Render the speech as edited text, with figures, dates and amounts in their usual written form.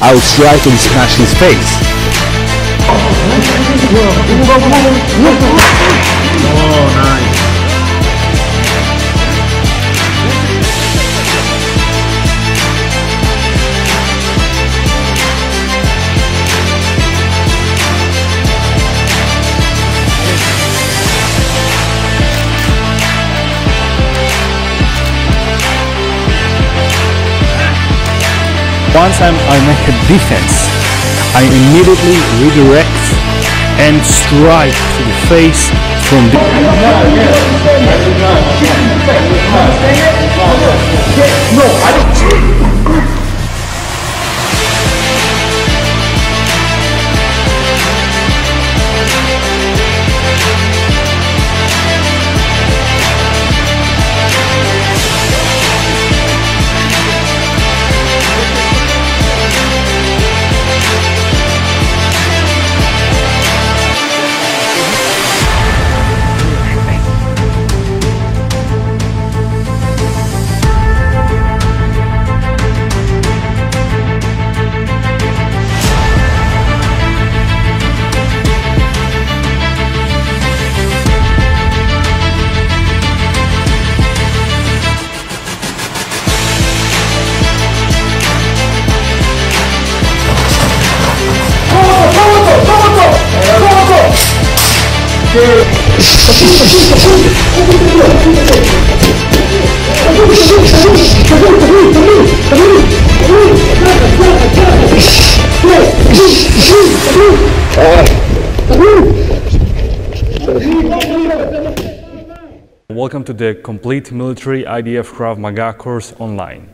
I will try to smash his face. Oh, nice. Once I make a defense, I immediately redirect and strike to the face from the... Welcome to the complete military IDF Krav Maga course online.